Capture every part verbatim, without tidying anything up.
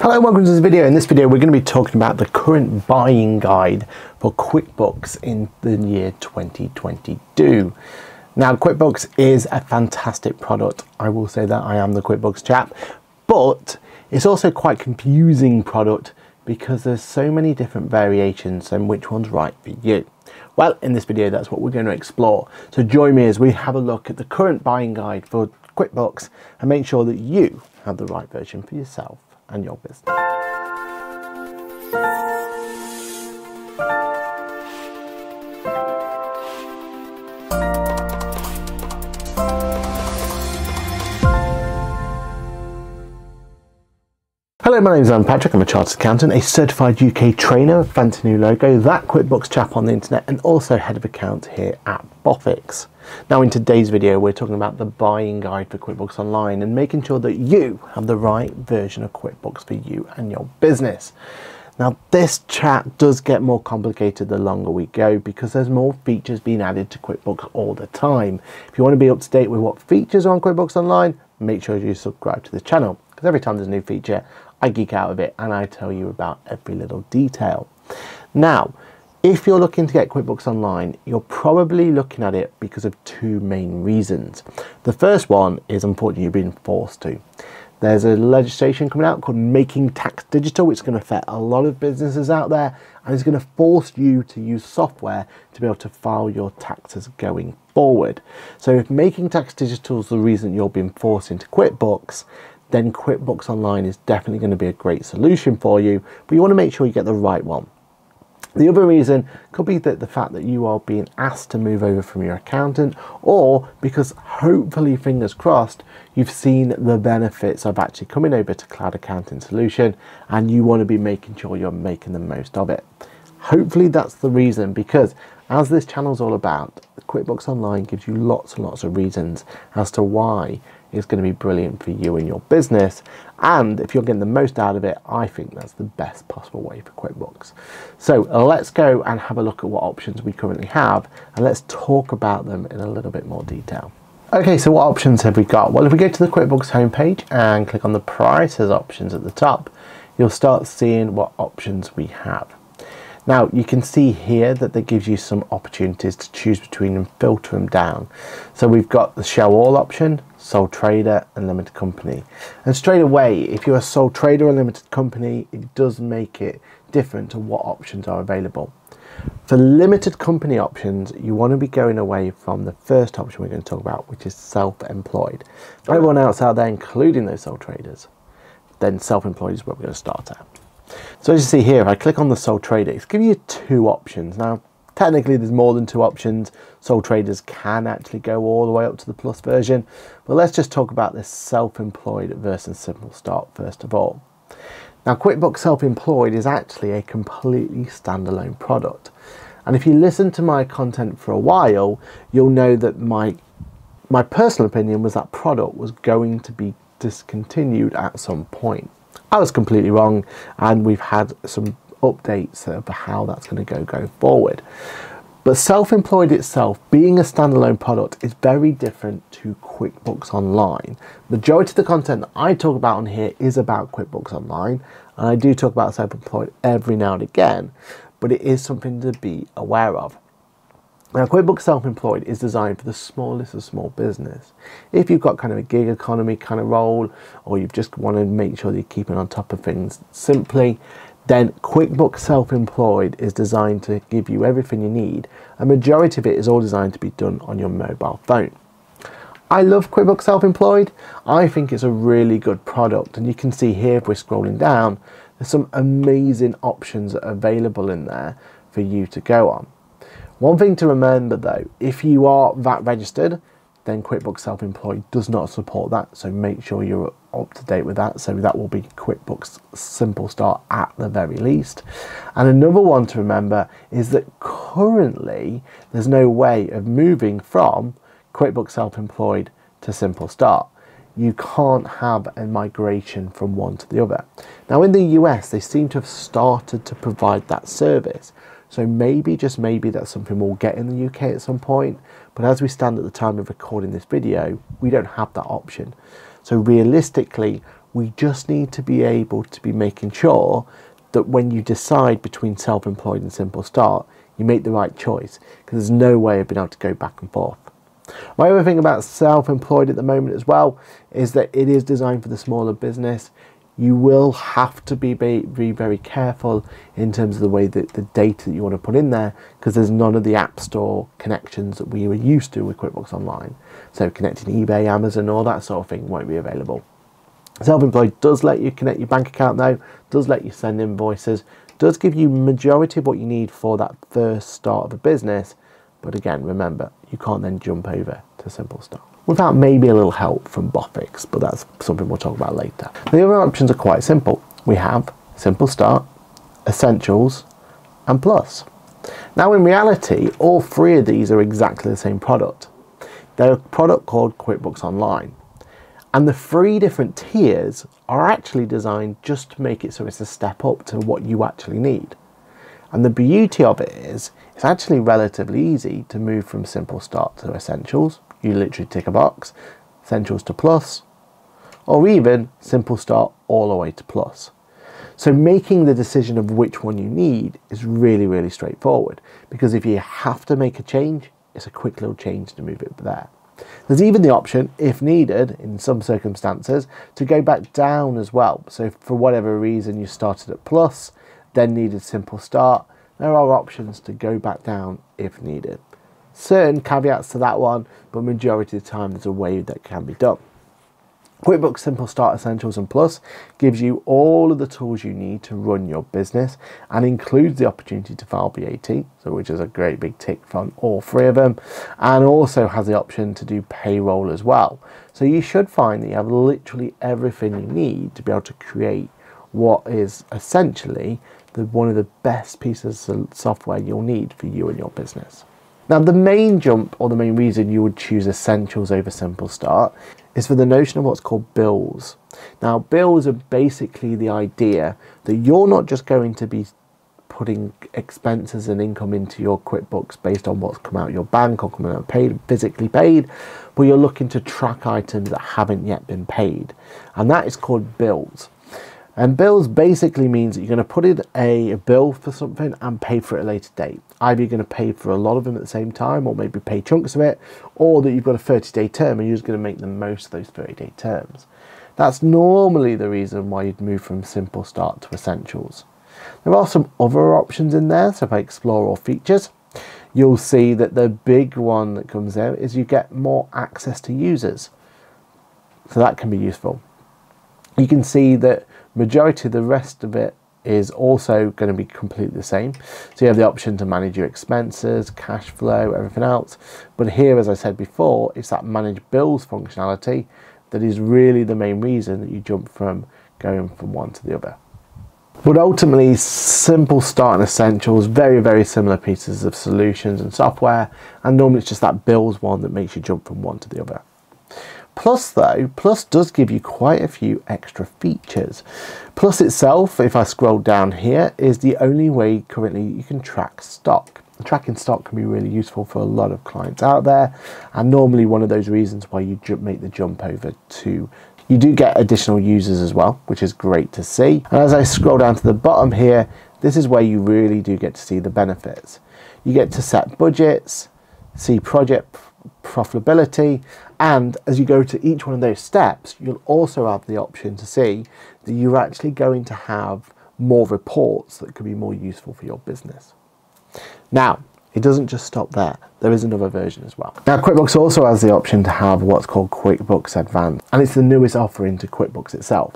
Hello, welcome to this video. In this video we're going to be talking about the current buying guide for QuickBooks in the year twenty twenty-two. Now QuickBooks is a fantastic product, I will say that, I am the QuickBooks chap, but it's also quite confusing product because there's so many different variations and which one's right for you. Well, in this video that's what we're going to explore, so join me as we have a look at the current buying guide for QuickBooks and make sure that you have the right version for yourself and your business. Hello, my name is Aaron Patrick. I'm a chartered accountant, a certified U K trainer, fancy new logo, that QuickBooks chap on the internet, and also head of accounts here at Boffix. Now in today's video we're talking about the buying guide for QuickBooks Online and making sure that you have the right version of QuickBooks for you and your business. Now this chat does get more complicated the longer we go because there's more features being added to QuickBooks all the time. If you want to be up to date with what features are on QuickBooks Online, make sure you subscribe to the channel because every time there's a new feature I geek out of it and I tell you about every little detail. Now, if you're looking to get QuickBooks Online, you're probably looking at it because of two main reasons. The first one is, unfortunately, you're being forced to. There's a legislation coming out called Making Tax Digital, which is going to affect a lot of businesses out there, and it's going to force you to use software to be able to file your taxes going forward. So if Making Tax Digital is the reason you're being forced into QuickBooks, then QuickBooks Online is definitely going to be a great solution for you, but you want to make sure you get the right one. The other reason could be that the fact that you are being asked to move over from your accountant, or because hopefully, fingers crossed, you've seen the benefits of actually coming over to Cloud Accounting Solution and you want to be making sure you're making the most of it. Hopefully that's the reason, because as this channel's all about, QuickBooks Online gives you lots and lots of reasons as to why it's going to be brilliant for you and your business, and if you're getting the most out of it, I think that's the best possible way for QuickBooks. So let's go and have a look at what options we currently have and let's talk about them in a little bit more detail. Okay, so what options have we got? Well, if we go to the QuickBooks homepage and click on the prices options at the top, you'll start seeing what options we have. Now you can see here that that gives you some opportunities to choose between and filter them down. So we've got the show all option, sole trader and limited company. And straight away, if you're a sole trader or limited company, it does make it different to what options are available. For limited company options, you want to be going away from the first option we're going to talk about, which is self-employed. Everyone else out there, including those sole traders, then self-employed is where we're going to start at. So as you see here, if I click on the sole trader, it's giving you two options. Now, technically there's more than two options. Sole traders can actually go all the way up to the plus version, but let's just talk about this self-employed versus simple start first of all. Now QuickBooks Self-Employed is actually a completely standalone product, and if you listen to my content for a while, you'll know that my my personal opinion was that product was going to be discontinued at some point. I was completely wrong, and we've had some updates of how that's going to go going forward. But self-employed itself, being a standalone product, is very different to QuickBooks Online. Majority of the content that I talk about on here is about QuickBooks Online, and I do talk about self-employed every now and again, but it is something to be aware of. Now QuickBooks Self-Employed is designed for the smallest of small business. If you've got kind of a gig economy kind of role, or you just want to make sure that you're keeping on top of things simply, then QuickBooks Self-Employed is designed to give you everything you need. A majority of it is all designed to be done on your mobile phone. I love QuickBooks Self-Employed. I think it's a really good product, and you can see here if we're scrolling down, there's some amazing options available in there for you to go on. One thing to remember though, if you are V A T registered, then QuickBooks Self-Employed does not support that, so make sure you're up to date with that. So that will be QuickBooks Simple Start at the very least. And another one to remember is that currently there's no way of moving from QuickBooks Self-Employed to Simple Start. You can't have a migration from one to the other. Now in the U S, they seem to have started to provide that service. So maybe, just maybe, that's something we'll get in the U K at some point. But as we stand at the time of recording this video, we don't have that option. So realistically, We just need to be able to be making sure that when you decide between self-employed and Simple Start, you make the right choice, because there's no way of being able to go back and forth. My other thing about self-employed at the moment as well is that it is designed for the smaller business. You will have to be very, very careful in terms of the way that the data that you want to put in there, because there's none of the App Store connections that we were used to with QuickBooks Online. So connecting eBay, Amazon, all that sort of thing won't be available. Self-employed does let you connect your bank account though, does let you send invoices, does give you majority of what you need for that first start of a business. But again, remember, you can't then jump over to Simple Start without maybe a little help from Boffix, but that's something we'll talk about later. The other options are quite simple. We have Simple Start, Essentials, and Plus. Now in reality, all three of these are exactly the same product. They're a product called QuickBooks Online. And the three different tiers are actually designed just to make it so it's a step up to what you actually need. And the beauty of it is, it's actually relatively easy to move from Simple Start to Essentials. You literally tick a box, Essentials to Plus, or even Simple Start all the way to Plus. So making the decision of which one you need is really, really straightforward, because if you have to make a change, it's a quick little change to move it there. There's even the option, if needed, in some circumstances, to go back down as well. So if for whatever reason you started at Plus, then needed Simple Start, there are options to go back down if needed. Certain caveats to that one, but majority of the time there's a way that can be done. QuickBooks Simple Start, Essentials and Plus gives you all of the tools you need to run your business and includes the opportunity to file V A T, so which is a great big tick from all three of them, and also has the option to do payroll as well. So you should find that you have literally everything you need to be able to create what is essentially the, one of the best pieces of software you'll need for you and your business. Now the main jump, or the main reason you would choose Essentials over Simple Start, is for the notion of what's called bills. Now bills are basically the idea that you're not just going to be putting expenses and income into your QuickBooks based on what's come out of your bank or coming out paid, physically paid, but you're looking to track items that haven't yet been paid. And that is called bills. And bills basically means that you're going to put in a bill for something and pay for it at a later date. Either you're going to pay for a lot of them at the same time, or maybe pay chunks of it, or that you've got a thirty day term and you're just going to make the most of those thirty day terms. That's normally the reason why you'd move from Simple Start to Essentials. There are some other options in there, so if I explore all features, you'll see that the big one that comes out is you get more access to users. So that can be useful. You can see that majority of the rest of it is also going to be completely the same. So you have the option to manage your expenses, cash flow, everything else. But here, as I said before, it's that manage bills functionality that is really the main reason that you jump from going from one to the other. But ultimately, Simple Start and Essentials, very, very similar pieces of solutions and software. And normally it's just that bills one that makes you jump from one to the other. Plus though, Plus does give you quite a few extra features. Plus itself, if I scroll down here, is the only way currently you can track stock. Tracking stock can be really useful for a lot of clients out there, and normally one of those reasons why you make the jump over to. You do get additional users as well, which is great to see. And as I scroll down to the bottom here, this is where you really do get to see the benefits. You get to set budgets, see project profitability, and as you go to each one of those steps, you'll also have the option to see that you're actually going to have more reports that could be more useful for your business. Now, it doesn't just stop there. There is another version as well. Now, QuickBooks also has the option to have what's called QuickBooks Advanced, and it's the newest offering to QuickBooks itself.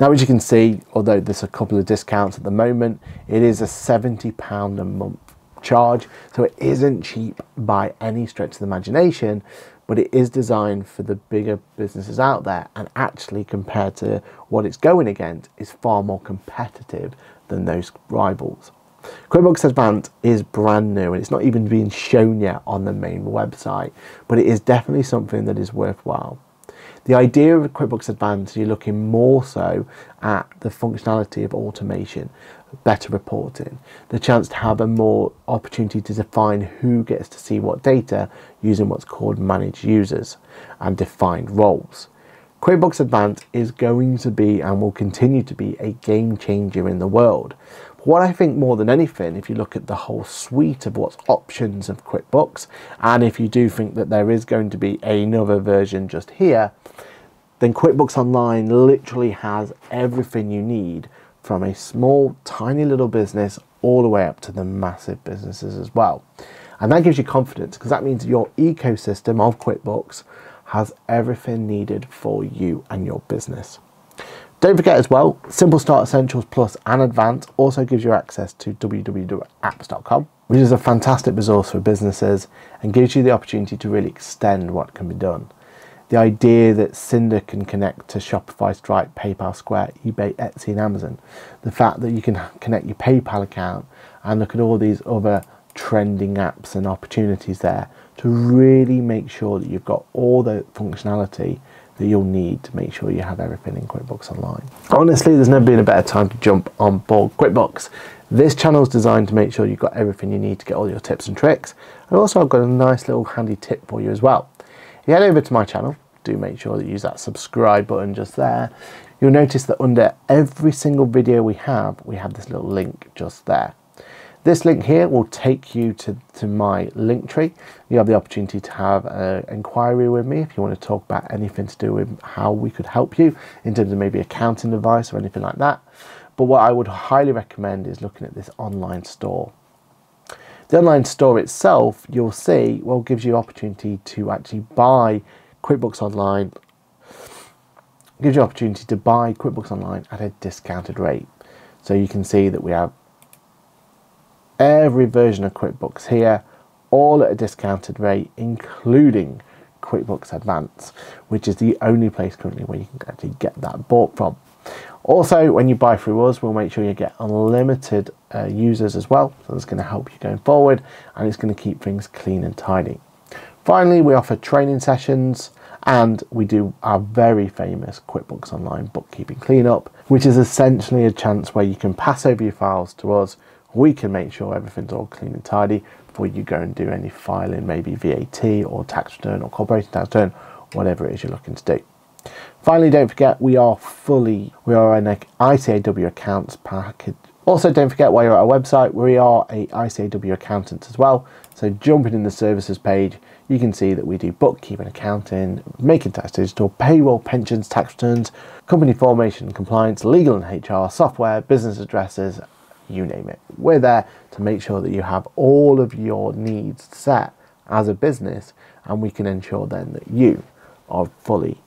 Now, as you can see, although there's a couple of discounts at the moment, it is a seventy pounds a month charge, so it isn't cheap by any stretch of the imagination, but it is designed for the bigger businesses out there, and actually compared to what it's going against is far more competitive than those rivals. QuickBooks Advanced is brand new and it's not even being shown yet on the main website, but it is definitely something that is worthwhile. The idea of QuickBooks Advanced, you're looking more so at the functionality of automation, better reporting, the chance to have a more opportunity to define who gets to see what data using what's called managed users and defined roles. QuickBooks Advanced is going to be and will continue to be a game changer in the world. But what I think more than anything, if you look at the whole suite of what's options of QuickBooks, and if you do think that there is going to be another version just here, then QuickBooks Online literally has everything you need, from a small, tiny little business all the way up to the massive businesses as well. And that gives you confidence, because that means your ecosystem of QuickBooks has everything needed for you and your business. Don't forget as well, Simple Start Essentials Plus and Advanced also gives you access to w w w dot apps dot com, which is a fantastic resource for businesses and gives you the opportunity to really extend what can be done. The idea that Cinder can connect to Shopify, Stripe, PayPal, Square, eBay, Etsy and Amazon. The fact that you can connect your PayPal account and look at all these other trending apps and opportunities there to really make sure that you've got all the functionality that you'll need to make sure you have everything in QuickBooks Online. Honestly, there's never been a better time to jump on board QuickBooks. This channel is designed to make sure you've got everything you need to get all your tips and tricks. And also I've got a nice little handy tip for you as well. If you head over to my channel, do make sure that you use that subscribe button just there. You'll notice that under every single video we have, we have this little link just there. This link here will take you to, to my link tree. You have the opportunity to have an inquiry with me if you want to talk about anything to do with how we could help you in terms of maybe accounting advice or anything like that. But what I would highly recommend is looking at this online store. The online store itself, you'll see, well, gives you opportunity to actually buy QuickBooks Online, gives you opportunity to buy QuickBooks Online at a discounted rate. So you can see that we have every version of QuickBooks here, all at a discounted rate, including QuickBooks Advanced, which is the only place currently where you can actually get that bought from. Also, when you buy through us, we'll make sure you get unlimited uh, users as well. So that's going to help you going forward, and it's going to keep things clean and tidy. Finally, we offer training sessions, and we do our very famous QuickBooks Online bookkeeping cleanup, which is essentially a chance where you can pass over your files to us. We can make sure everything's all clean and tidy before you go and do any filing, maybe V A T or tax return or corporation tax return, whatever it is you're looking to do. Finally, don't forget, we are fully, we are an I C A E W accounts package. Also, don't forget, while you're at our website, we are a I C A E W accountant as well. So jumping in the services page, you can see that we do bookkeeping, accounting, making tax digital, payroll, pensions, tax returns, company formation and compliance, legal and H R, software, business addresses, you name it. We're there to make sure that you have all of your needs set as a business, and we can ensure then that you are fully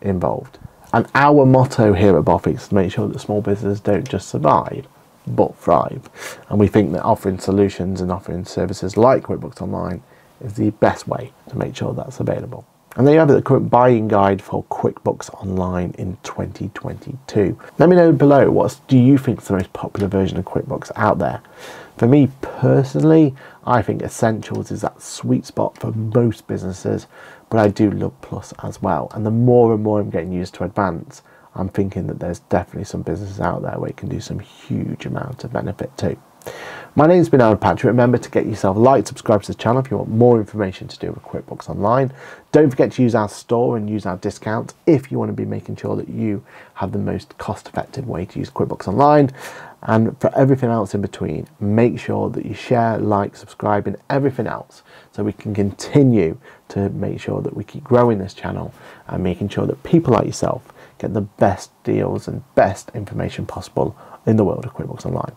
involved. And our motto here at Boffix is to make sure that small businesses don't just survive, but thrive. And we think that offering solutions and offering services like QuickBooks Online is the best way to make sure that's available. And there you have it, the current buying guide for QuickBooks Online in twenty twenty-two. Let me know below, what do you think is the most popular version of QuickBooks out there? For me personally, I think Essentials is that sweet spot for most businesses, but I do love Plus as well. And the more and more I'm getting used to Advanced, I'm thinking that there's definitely some businesses out there where it can do some huge amount of benefit too. My name's been Aaron Patrick. Remember to get yourself like, subscribe to the channel if you want more information to do with QuickBooks Online. Don't forget to use our store and use our discount if you want to be making sure that you have the most cost-effective way to use QuickBooks Online. And for everything else in between, make sure that you share, like, subscribe and everything else so we can continue to make sure that we keep growing this channel and making sure that people like yourself get the best deals and best information possible in the world of QuickBooks Online.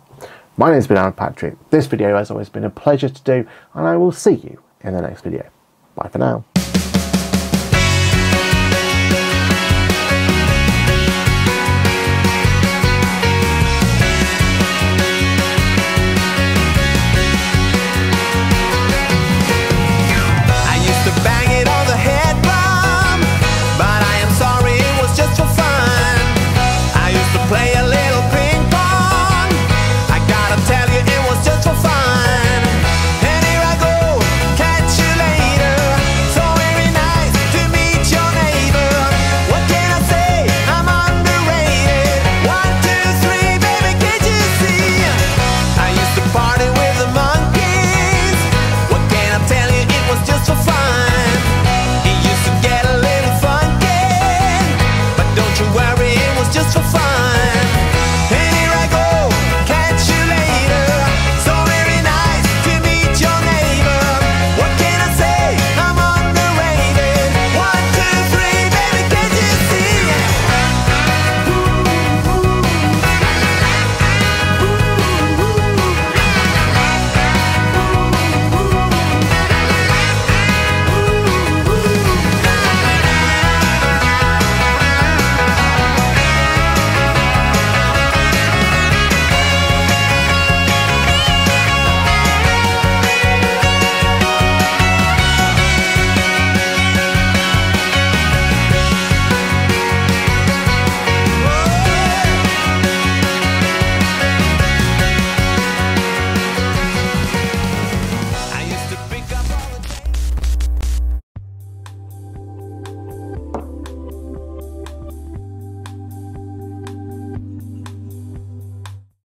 My name's been Aaron Patrick. This video has always been a pleasure to do, and I will see you in the next video. Bye for now.